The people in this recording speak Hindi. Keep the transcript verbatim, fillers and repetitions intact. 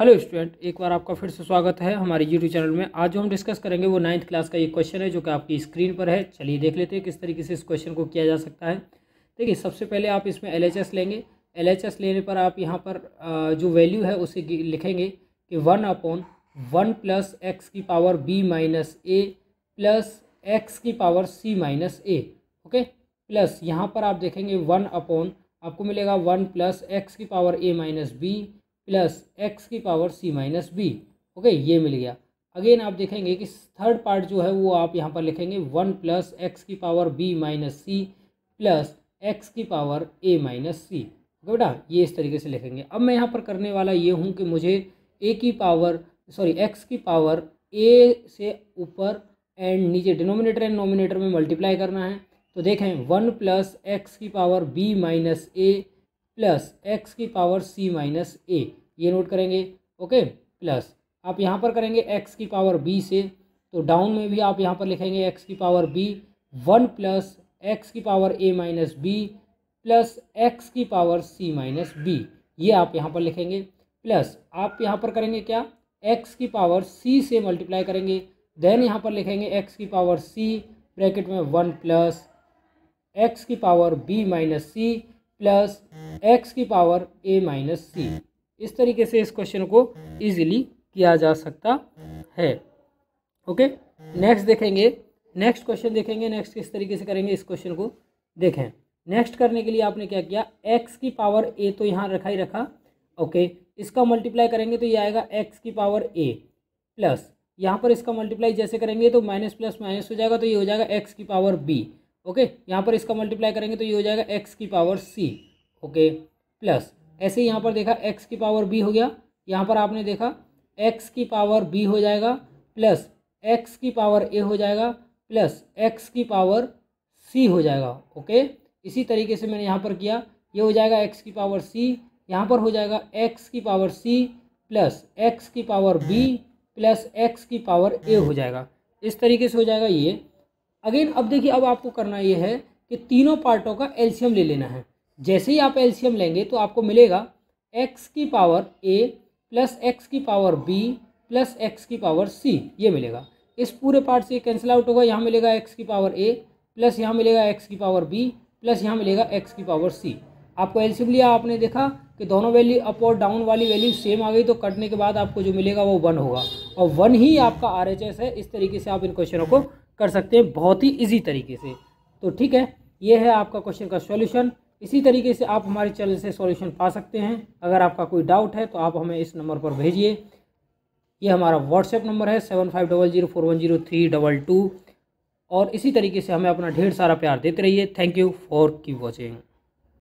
हेलो स्टूडेंट, एक बार आपका फिर से स्वागत है हमारे यूट्यूब चैनल में। आज जो हम डिस्कस करेंगे वो नाइन्थ क्लास का ये क्वेश्चन है जो कि आपकी स्क्रीन पर है। चलिए देख लेते हैं किस तरीके से इस क्वेश्चन को किया जा सकता है। देखिए, सबसे पहले आप इसमें एलएचएस लेंगे। एलएचएस लेने पर आप यहाँ पर जो वैल्यू है उसे लिखेंगे कि one upon one plus x की power B minus A plus x की power C minus A. Okay, plus यहाँ पर आप देखेंगे वन अपॉन आपको मिलेगा वन प्लस एक्स की power A minus B plus x की power C minus B. Okay, ये मिल गया। अगेन आप देखेंगे कि थर्ड पार्ट जो है वो आप यहाँ पर लिखेंगे वन प्लस एक्स की power B minus C plus x की पावर ए माइनस सी। बेटा ये इस तरीके से लिखेंगे। अब मैं यहाँ पर करने वाला ये हूँ कि मुझे ए की पावर सॉरी एक्स की पावर ए से ऊपर एंड नीचे डिनोमिनेटर एंड नोमिनेटर में मल्टीप्लाई करना है। तो देखें वन प्लस एक्स की power B minus A plus x की पावर सी माइनस ए, ये नोट करेंगे। ओके, प्लस आप यहाँ पर करेंगे एक्स की पावर बी से, तो डाउन में भी आप यहाँ पर लिखेंगे एक्स की power B one plus x की power A minus B plus x की पावर सी माइनस बी, ये आप यहाँ पर लिखेंगे। प्लस आप यहाँ पर करेंगे क्या, एक्स की पावर सी से मल्टीप्लाई करेंगे। देन यहाँ पर लिखेंगे एक्स की पावर सी ब्रैकेट में वन प्लस एक्स की power B minus C plus x की पावर ए माइनस सी। इस तरीके से इस क्वेश्चन को इजीली किया जा सकता है। ओके, नेक्स्ट देखेंगे, नेक्स्ट क्वेश्चन देखेंगे, नेक्स्ट किस तरीके से करेंगे इस क्वेश्चन को देखें। नेक्स्ट करने के लिए आपने क्या किया, एक्स की पावर ए तो यहाँ रखा ही रखा। ओके, इसका मल्टीप्लाई करेंगे तो ये आएगा एक्स की पावर ए प्लस, यहाँ पर इसका मल्टीप्लाई जैसे करेंगे तो माइनस प्लस माइनस हो जाएगा, तो ये हो जाएगा एक्स की पावर बी। ओके, यहाँ पर इसका मल्टीप्लाई करेंगे तो ये हो जाएगा एक्स की पावर सी। ओके, प्लस ऐसे यहाँ पर देखा एक्स की पावर बी हो गया, यहाँ पर आपने देखा एक्स की पावर बी हो जाएगा प्लस एक्स की पावर ए हो जाएगा प्लस एक्स की पावर सी हो जाएगा। ओके, इसी तरीके से मैंने यहाँ पर किया, ये हो जाएगा एक्स की पावर सी, यहाँ पर हो जाएगा एक्स की पावर सी प्लस एक्स की पावर बी प्लस एक्स की पावर ए हो जाएगा। इस तरीके से हो जाएगा ये। अगेन अब देखिए, अब आपको करना ये है कि तीनों पार्टों का एलसीएम ले लेना है। जैसे ही आप एलसीएम लेंगे तो आपको मिलेगा एक्स की पावर ए प्लस एक्स की पावर बी प्लस एक्स की पावर सी, ये मिलेगा। इस पूरे पार्ट से कैंसिल आउट होगा, यहाँ मिलेगा एक्स की पावर ए प्लस यहाँ मिलेगा एक्स की पावर बी प्लस यहाँ मिलेगा एक्स की पावर सी। आपको एलसीएम लिया, आपने देखा कि दोनों वैल्यू अप और डाउन वाली वैल्यू सेम आ गई, तो कटने के बाद आपको जो मिलेगा वो वन होगा और वन ही आपका आरएचएस है। इस तरीके से आप इन क्वेश्चनों को कर सकते हैं बहुत ही इजी तरीके से। तो ठीक है, ये है आपका क्वेश्चन का सॉल्यूशन। इसी तरीके से आप हमारे चैनल से सॉल्यूशन पा सकते हैं। अगर आपका कोई डाउट है तो आप हमें इस नंबर पर भेजिए। ये हमारा व्हाट्सएप नंबर है seven five double zero four one zero three double two. और इसी तरीके से हमें अपना ढेर सारा प्यार देते रहिए। थैंक यू फॉर की वॉचिंग।